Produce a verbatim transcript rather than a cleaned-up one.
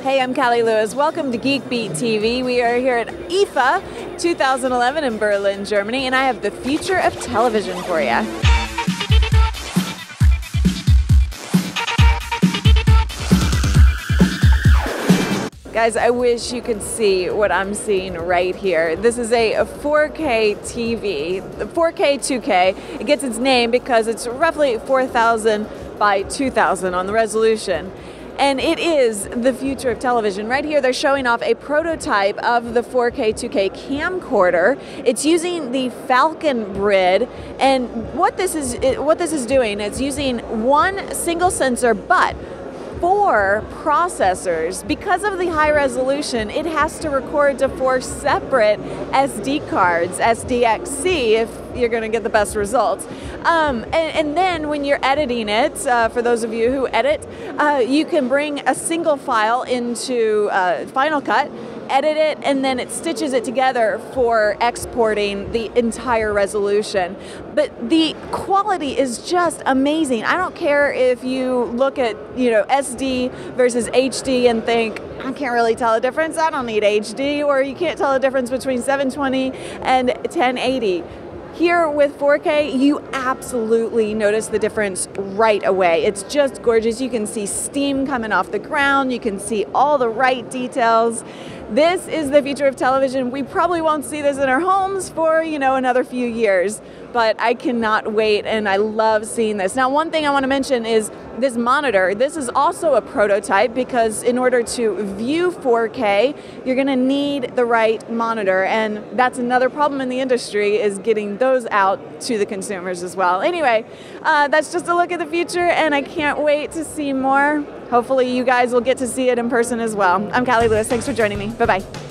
Hey, I'm Callie Lewis. Welcome to GeekBeat T V. We are here at I F A two thousand eleven in Berlin, Germany, and I have the future of television for you. Guys, I wish you could see what I'm seeing right here. This is a four K T V, four K, two K. It gets its name because it's roughly four thousand by two thousand on the resolution. And it is the future of television. Right here, they're showing off a prototype of the four K, two K camcorder. It's using the Falcon grid, and what this is, what this is doing, it's using one single sensor, but four processors. Because of the high resolution, it has to record to four separate S D cards, S D X C, if you're going to get the best results. Um, and, and then when you're editing it, uh, for those of you who edit, uh, you can bring a single file into uh, Final Cut, edit it, and then it stitches it together for exporting the entire resolution. But the quality is just amazing. I don't care if you look at, you know, S D versus H D and think, I can't really tell the difference, I don't need H D, or you can't tell the difference between seven twenty and ten eighty. Here with four K, you absolutely notice the difference right away. It's just gorgeous. You can see steam coming off the ground. You can see all the right details. This is the future of television. We probably won't see this in our homes for, you know, another few years, but I cannot wait, and I love seeing this. Now, one thing I want to mention is this monitor. This is also a prototype, because in order to view four K, you're going to need the right monitor, and that's another problem in the industry, is getting those out to the consumers as well. Anyway, uh, that's just a look at the future, and I can't wait to see more. Hopefully you guys will get to see it in person as well. I'm Callie Lewis. Thanks for joining me. Bye-bye.